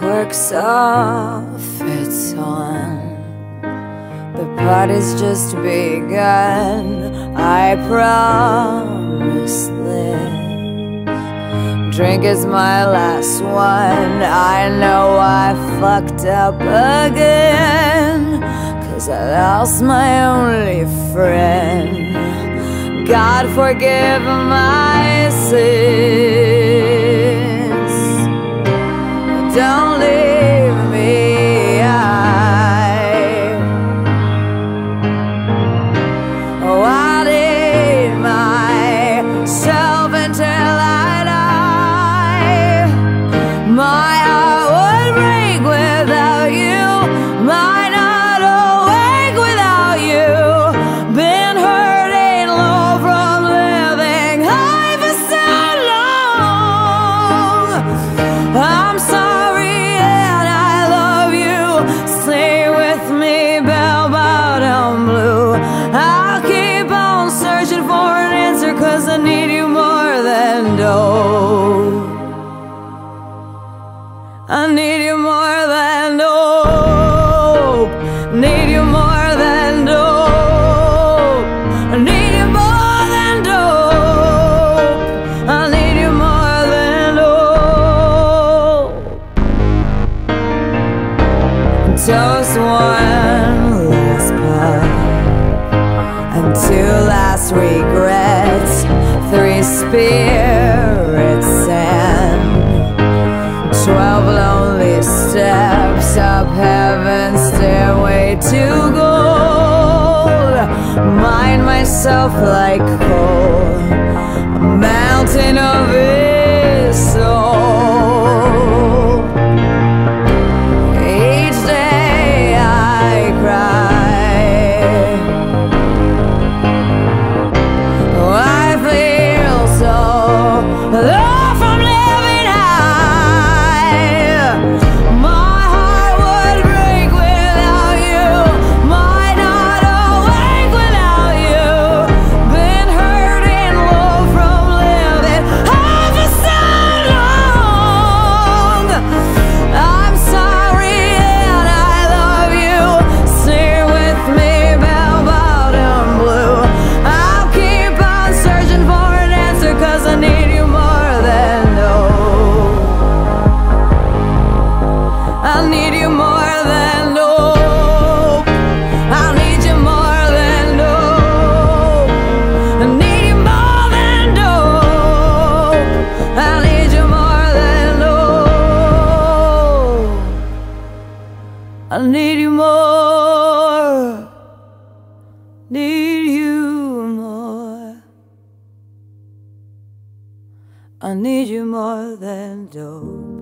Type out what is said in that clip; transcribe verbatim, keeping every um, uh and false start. quirks off its on. The party's just begun, I promise this. Drink is my last one, I know I fucked up again, 'cause I lost my only friend. God forgive my sins, don't leave me, I, oh, I need myself until I die. My heart would break without you, might not awake without you. Been hurting low from living high for so long. I'm sorry. I need you more than hope, need you more than hope, I need you more than hope, I need you more than hope. Just one last cup and two last regrets, three spirits and twelve lonely steps up heaven's stairway to gold. Mind myself like coal, a mountain of his soul. Each day I cry, oh, I feel so low. I need you more, need you more, I need you more than dope.